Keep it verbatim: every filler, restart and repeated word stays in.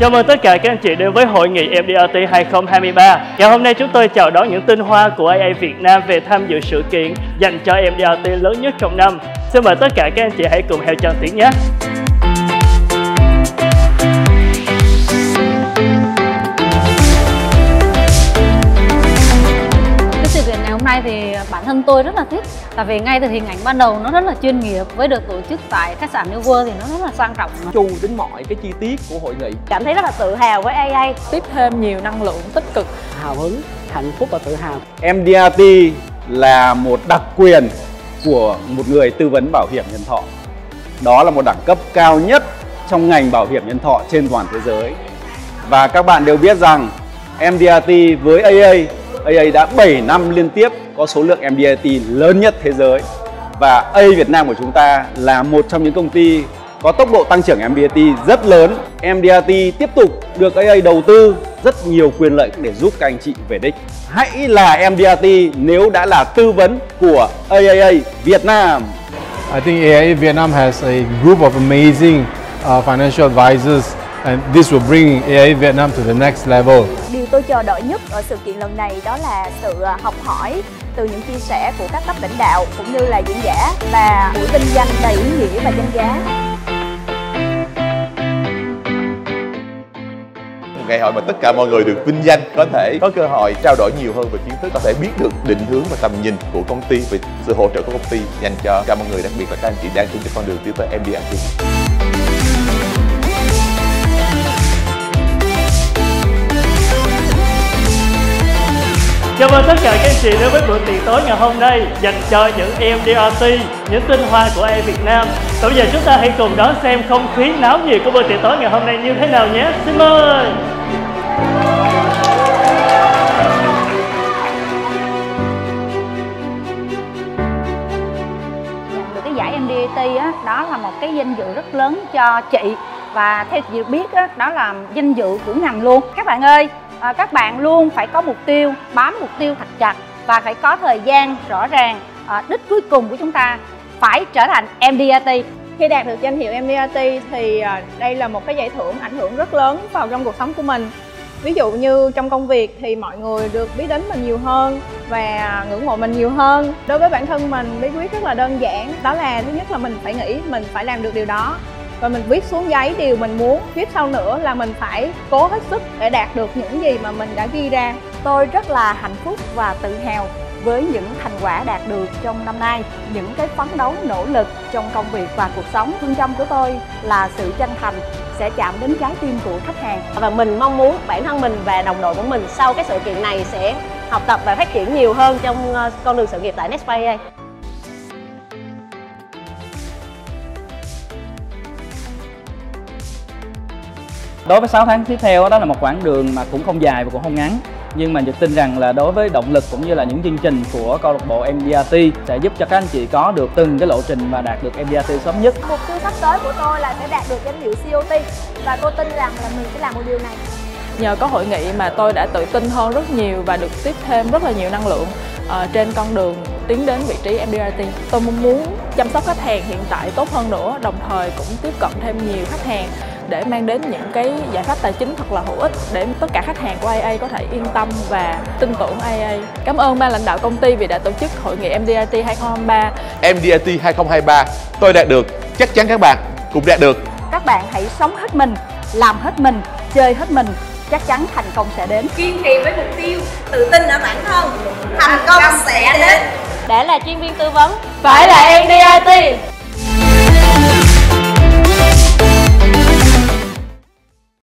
Chào mừng tất cả các anh chị đến với hội nghị M D R T hai không hai ba. Ngày hôm nay chúng tôi chào đón những tinh hoa của A I A Việt Nam về tham dự sự kiện dành cho M D R T lớn nhất trong năm. Xin mời tất cả các anh chị hãy cùng theo chân Tiến nhé. Thì bản thân tôi rất là thích, tại vì ngay từ hình ảnh ban đầu nó rất là chuyên nghiệp, với được tổ chức tại khách sạn New World thì nó rất là sang trọng, chu đến mọi cái chi tiết của hội nghị. Cảm thấy rất là tự hào với A I A, tiếp thêm nhiều năng lượng tích cực, hào hứng, hạnh phúc và tự hào. M D R T là một đặc quyền của một người tư vấn bảo hiểm nhân thọ. Đó là một đẳng cấp cao nhất trong ngành bảo hiểm nhân thọ trên toàn thế giới. Và các bạn đều biết rằng M D R T với A I A A I đã bảy năm liên tiếp có số lượng M D R T lớn nhất thế giới. Và A I A Việt Nam của chúng ta là một trong những công ty có tốc độ tăng trưởng M D R T rất lớn. M D R T tiếp tục được A I A đầu tư rất nhiều quyền lợi để giúp các anh chị về đích. Hãy là M D R T nếu đã là tư vấn của A I A Việt Nam. I think A I A Việt Nam has a group of amazing uh, financial advisors. And this will bring A I A Việt Nam to the next level. Điều tôi chờ đợi nhất ở sự kiện lần này đó là sự học hỏi từ những chia sẻ của các cấp lãnh đạo cũng như là diễn giả, và buổi vinh danh đầy ý nghĩa và danh giá. Ngày hội mà tất cả mọi người được vinh danh có thể có cơ hội trao đổi nhiều hơn về kiến thức, có thể biết được định hướng và tầm nhìn của công ty về sự hỗ trợ của công ty dành cho cả mọi người, đặc biệt là các anh chị đang trên con đường tiến tới M D R T. Chào mừng tất cả các anh chị đến với bữa tiệc tối ngày hôm nay dành cho những M D R T, những tinh hoa của A I A Việt Nam. Bây giờ chúng ta hãy cùng đón xem không khí náo nhiệt của bữa tiệc tối ngày hôm nay như thế nào nhé. Xin mời! Được cái giải M D R T đó, đó là một cái danh dự rất lớn cho chị. Và theo chị biết đó, đó là danh dự của ngành luôn. Các bạn ơi! À, các bạn luôn phải có mục tiêu, bám mục tiêu thật chặt và phải có thời gian rõ ràng. À, đích cuối cùng của chúng ta phải trở thành M D R T. Khi đạt được danh hiệu M D R T thì à, đây là một cái giải thưởng ảnh hưởng rất lớn vào trong cuộc sống của mình. Ví dụ như trong công việc thì mọi người được biết đến mình nhiều hơn và ngưỡng mộ mình nhiều hơn. Đối với bản thân mình, bí quyết rất là đơn giản. Đó là thứ nhất là mình phải nghĩ mình phải làm được điều đó. Và mình viết xuống giấy điều mình muốn. Tiếp sau nữa là mình phải cố hết sức để đạt được những gì mà mình đã ghi ra. Tôi rất là hạnh phúc và tự hào với những thành quả đạt được trong năm nay, những cái phấn đấu nỗ lực trong công việc và cuộc sống. Phương châm của tôi là sự chân thành sẽ chạm đến trái tim của khách hàng. Và mình mong muốn bản thân mình và đồng đội của mình sau cái sự kiện này sẽ học tập và phát triển nhiều hơn trong con đường sự nghiệp tại NextPay. Đối với sáu tháng tiếp theo đó là một quãng đường mà cũng không dài và cũng không ngắn, nhưng mà Nhật tin rằng là đối với động lực cũng như là những chương trình của câu lạc bộ M D R T sẽ giúp cho các anh chị có được từng cái lộ trình và đạt được M D R T sớm nhất. Mục tiêu sắp tới của tôi là sẽ đạt được danh hiệu C O T và tôi tin rằng là mình sẽ làm một điều này. Nhờ có hội nghị mà tôi đã tự tin hơn rất nhiều và được tiếp thêm rất là nhiều năng lượng trên con đường tiến đến vị trí M D R T. Tôi muốn chăm sóc khách hàng hiện tại tốt hơn nữa, đồng thời cũng tiếp cận thêm nhiều khách hàng để mang đến những cái giải pháp tài chính thật là hữu ích để tất cả khách hàng của A I A có thể yên tâm và tin tưởng A I A. Cảm ơn ban lãnh đạo công ty vì đã tổ chức hội nghị M D R T hai không hai ba. M D R T hai không hai ba, tôi đạt được, chắc chắn các bạn cũng đạt được. Các bạn hãy sống hết mình, làm hết mình, chơi hết mình, chắc chắn thành công sẽ đến. Kiên trì với mục tiêu, tự tin ở bản thân, thành công sẽ đến. Đã là chuyên viên tư vấn, phải là M D R T.